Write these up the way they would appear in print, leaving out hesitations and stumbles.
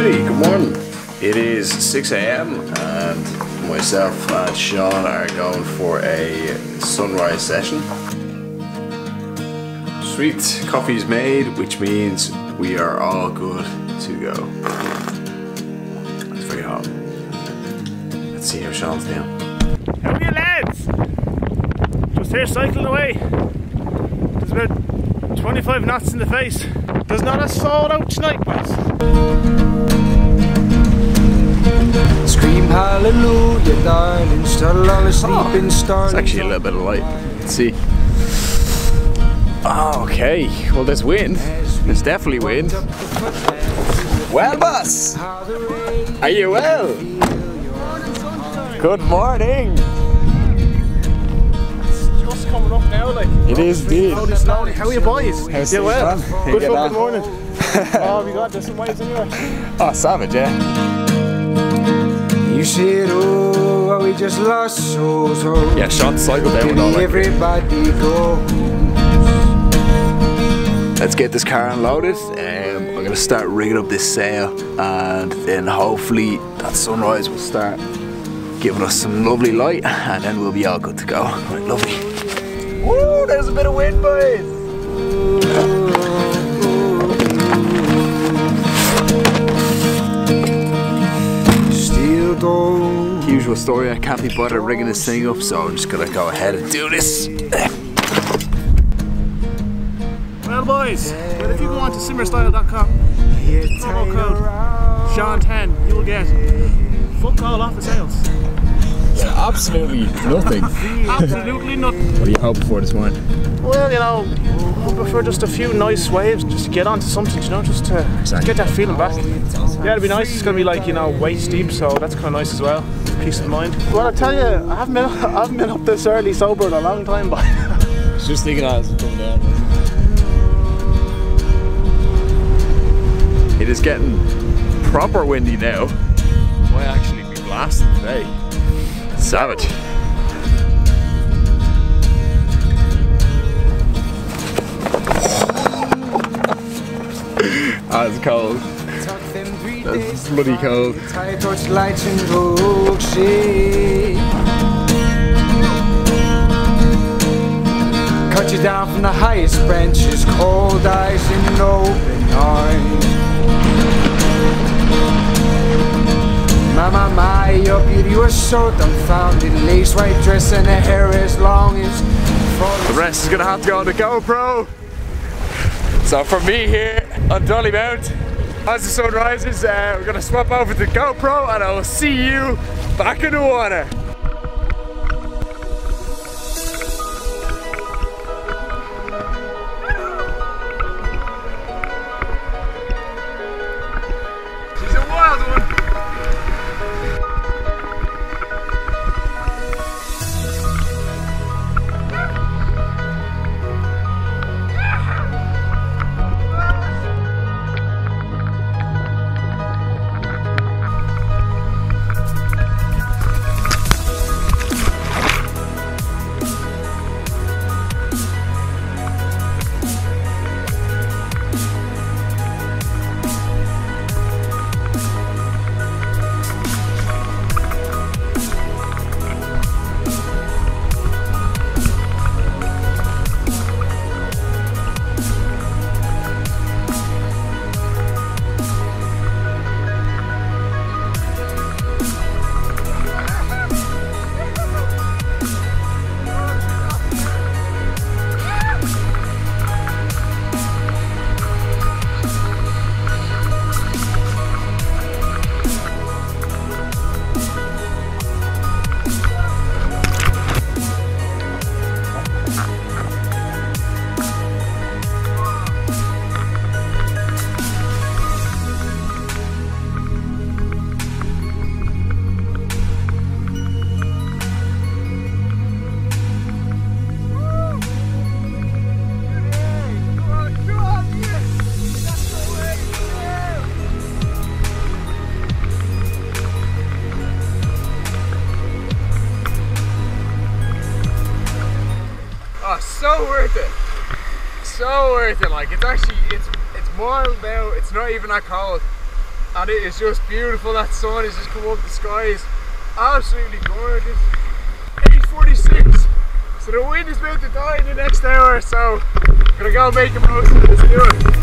Alrighty, good morning. It is 6 AM and myself and Sean are going for a sunrise session. Sweet, coffee is made, which means we are all good to go. It's very hot. Let's see how Sean's doing. How are you lads? Just here cycling away. There's about 25 knots in the face. There's not a soul out tonight, boys. Scream hallelujah, darling. Startle on a sleeping star. It's actually a little bit of light. Let's see. Oh, okay, well there's wind. There's definitely wind. Well, boss, are you well? Good morning. It's just coming up now, like. It is, dude. How are you, boys? How's you well? Good fucking morning. Oh, we got this some waves anyway. Oh, savage, yeah. You said, oh, we just lost souls. Yeah, Sean cycled down with all that. Everybody go. Let's get this car unloaded. I'm going to start rigging up this sail and then hopefully that sunrise will start giving us some lovely light and then we'll be all good to go. Right, lovely. Woo, there's a bit of wind, boys. Usual story, I can't be bothered rigging this thing up, so I'm just going to go ahead and do this. Well, boys, but if you go on to SimmerStyle.com, promo code SEAN10, you will get fuck all off the sales. Yeah, absolutely nothing. Absolutely nothing. What are you hoping for this morning? Well, you know, hoping for just a few nice waves, just to get onto something, you know, just to get that feeling back. Yeah, it'll be nice. It's gonna be like, you know, waist deep, so that's kind of nice as well. Peace of mind. Well, I tell you, I haven't been up this early sober in a long time, but I was just thinking I was coming down. It is getting proper windy now. Might actually be blasting today. Savage. That's cold. That's bloody cold. Cut you down from the highest branches, cold eyes and open arms. Mama, my, your beauty was so dumbfounded. Lace white dress and her hair as long as. The rest is gonna have to go on the GoPro. So for me here on Dollymount, as the sun rises, we're gonna swap over to GoPro, and I will see you back in the water. So worth it, like it's actually, it's mild now, it's not even that cold, and it is just beautiful. That sun has just come up, the sky is absolutely gorgeous. 8:46, so the wind is about to die in the next hour, so I'm gonna go make the most of it. Let's do it.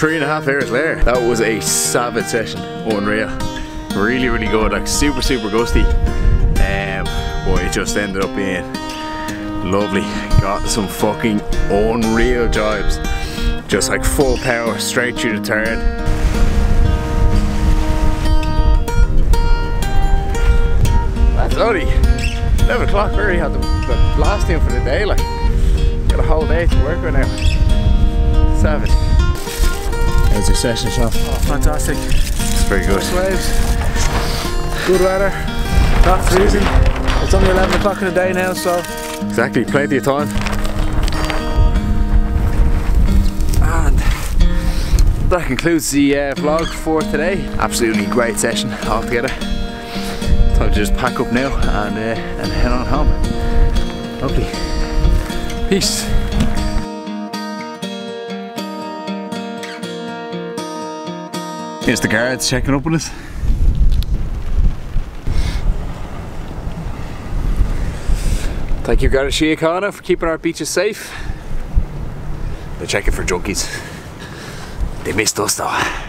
Three and a half hours later, that was a savage session, unreal. Really, really good, like super, super gusty. Boy, it just ended up being lovely. Got some fucking unreal jibes. Just like full power, straight through the turn. That's only 11 o'clock, we already had the last thing for the day, like. Got a whole day to work right now. Savage. How's your session, Sean? Oh, fantastic. It's very good. Nice waves. Good weather. Not freezing. It's only 11 o'clock in the day now, so... Exactly, plenty of time. And that concludes the vlog for today. Absolutely great session altogether. Time to just pack up now and head on home. Lovely. Peace. Here's the guards checking up on us. Thank you, Garda Síochána, for keeping our beaches safe. They're checking for junkies. They missed us though.